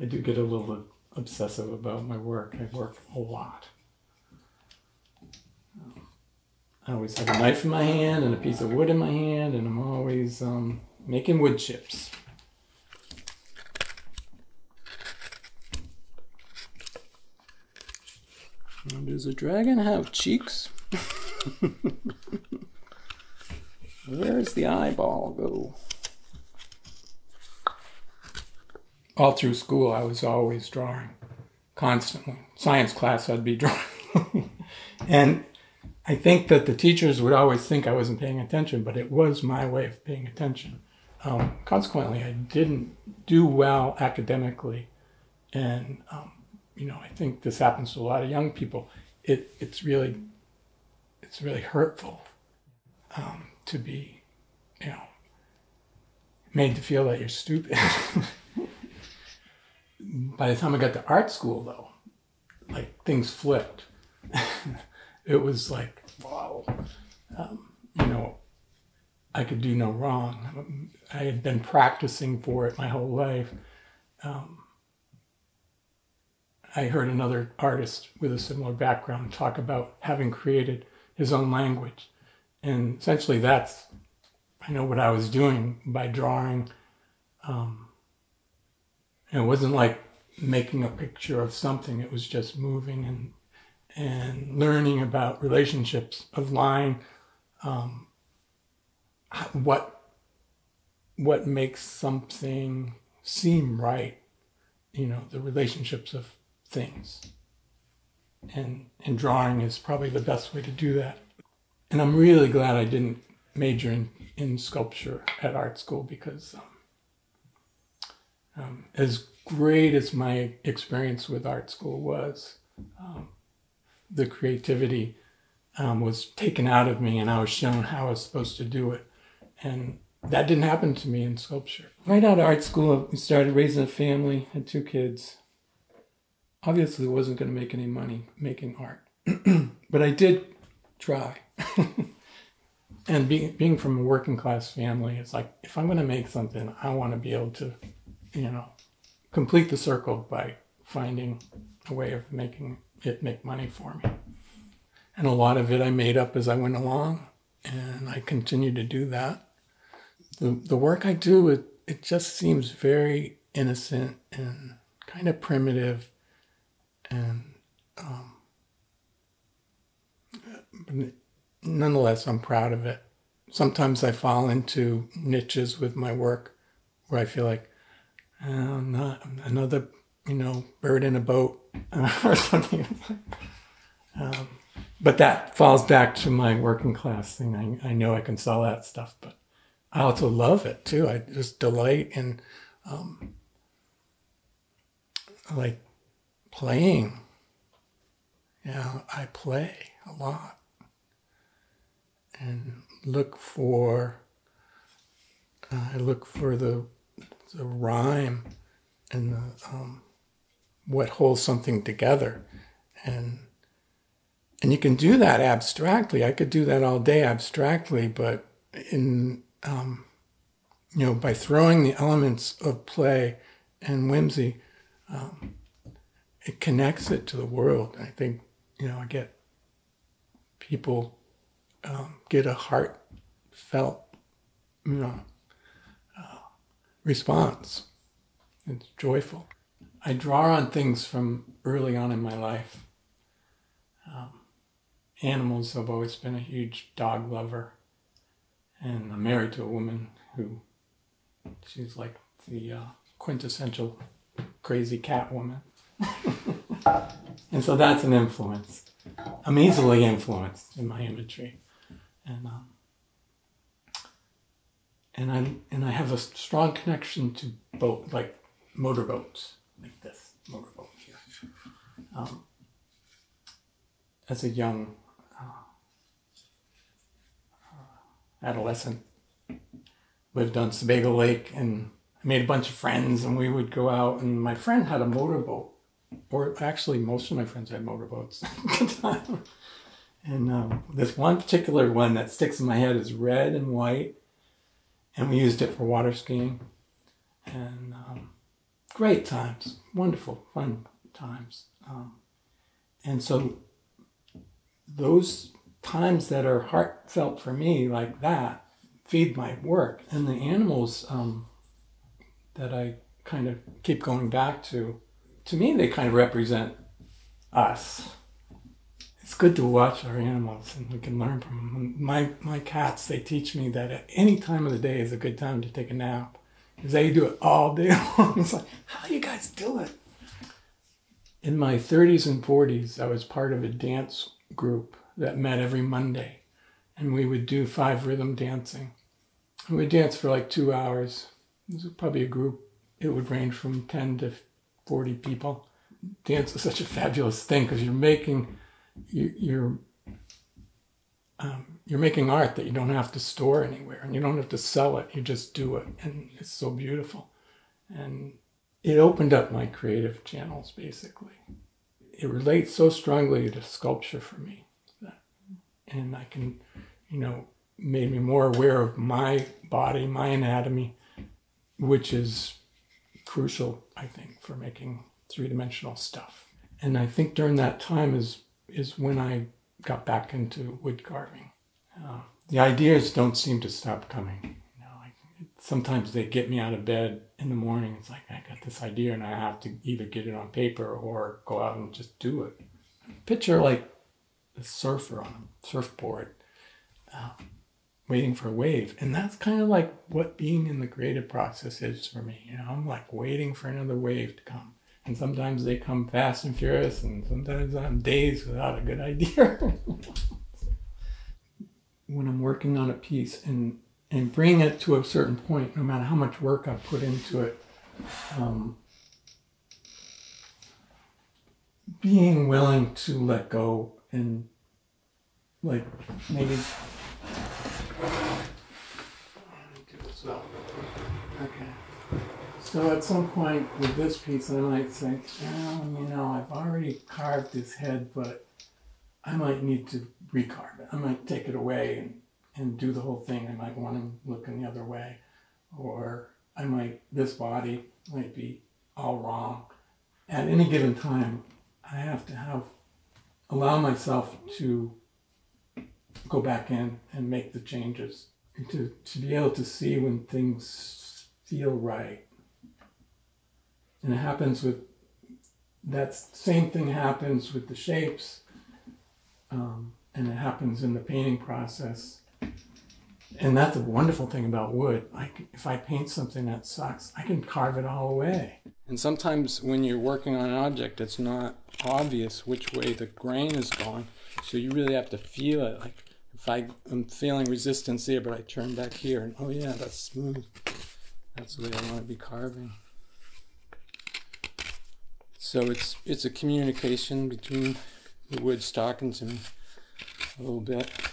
I do get a little obsessive about my work. I work a lot. I always have a knife in my hand and a piece of wood in my hand, and I'm always making wood chips. And does a dragon have cheeks? Where's the eyeball go? All through school, I was always drawing, constantly. Science class, I'd be drawing. And I think that the teachers would always think I wasn't paying attention, but it was my way of paying attention. Consequently, I didn't do well academically. And, you know, I think this happens to a lot of young people. It's really hurtful to be, you know, made to feel that you're stupid. By the time I got to art school, though, like, things flipped. It was like, wow, you know, I could do no wrong. I had been practicing for it my whole life. I heard another artist with a similar background talk about having created his own language. And essentially that's, I know what I was doing by drawing. And it wasn't like making a picture of something. It was just moving and learning about relationships of line, what makes something seem right, you know, the relationships of things. And drawing is probably the best way to do that. And I'm really glad I didn't major in sculpture at art school, because as great as my experience with art school was, the creativity was taken out of me, and I was shown how I was supposed to do it. And that didn't happen to me in sculpture. Right out of art school, we started raising a family, had 2 kids. Obviously, I wasn't going to make any money making art, but I did try. And being from a working class family, it's like, if I'm going to make something, I want to be able to, you know, complete the circle by finding a way of making it make money for me. And a lot of it I made up as I went along, and I continue to do that. The work I do, it just seems very innocent and kind of primitive, and nonetheless, I'm proud of it. Sometimes I fall into niches with my work where I feel like, I'm not another, you know, bird in a boat or something. But that falls back to my working class thing. I know I can sell that stuff, but I also love it too. I just delight in like playing. You know, I play a lot and look for the rhyme and the, what holds something together. And you can do that abstractly. I could do that all day abstractly, but in, you know, by throwing the elements of play and whimsy, it connects it to the world. I think, you know, I get people get a heartfelt, you know, response. It's joyful. I draw on things from early on in my life. Animals, I've always been a huge dog lover, and I'm married to a woman who, she's like the quintessential crazy cat woman. And so that's an influence. I'm easily influenced in my imagery. And I have a strong connection to boat, like motorboats, like this motorboat here. As a young adolescent, lived on Sebago Lake, and I made a bunch of friends, and we would go out. And my friend had a motorboat, or actually, most of my friends had motorboats at the time. And this one particular one that sticks in my head is red and white. And we used it for water skiing. And great times, wonderful, fun times. And so those times that are heartfelt for me like that feed my work. And the animals that I kind of keep going back to me, they kind of represent us. It's good to watch our animals and we can learn from them. My cats, they teach me that at any time of the day is a good time to take a nap. Because they do it all day long. It's like, how do you guys do it? In my 30s and 40s, I was part of a dance group that met every Monday. And we would do 5-rhythm dancing. We would dance for like 2 hours. This was probably a group. It would range from 10 to 40 people. Dance is such a fabulous thing because you're making... You're making art that you don't have to store anywhere, and you don't have to sell it. You just do it, and it's so beautiful. And it opened up my creative channels, basically. It relates so strongly to sculpture for me, and I can, you know, made me more aware of my body, my anatomy, which is crucial, I think, for making three-dimensional stuff. And I think during that time is when I got back into wood carving. The ideas don't seem to stop coming. You know, sometimes they get me out of bed in the morning. It's like, I got this idea and I have to either get it on paper or go out and just do it. Picture like a surfer on a surfboard waiting for a wave. And that's kind of like what being in the creative process is for me. You know, I'm like waiting for another wave to come. And sometimes they come fast and furious, and sometimes I'm days without a good idea. When I'm working on a piece and bring it to a certain point, no matter how much work I put into it, being willing to let go and like maybe... Okay. So at some point with this piece, I might think, oh, you know, I've already carved this head, but I might need to recarve it. I might take it away and do the whole thing. I might want him looking the other way. Or I might, this body might be all wrong. At any given time, I have to allow myself to go back in and make the changes. And to be able to see when things feel right. And it happens with, that same thing happens with the shapes, and it happens in the painting process. And that's a wonderful thing about wood. If I paint something that sucks, I can carve it all away. And sometimes when you're working on an object, it's not obvious which way the grain is going, so you really have to feel it. Like if I'm feeling resistance here, but I turn back here, and oh yeah, that's smooth. That's the way I want to be carving. So it's a communication between the wood stock and me a little bit.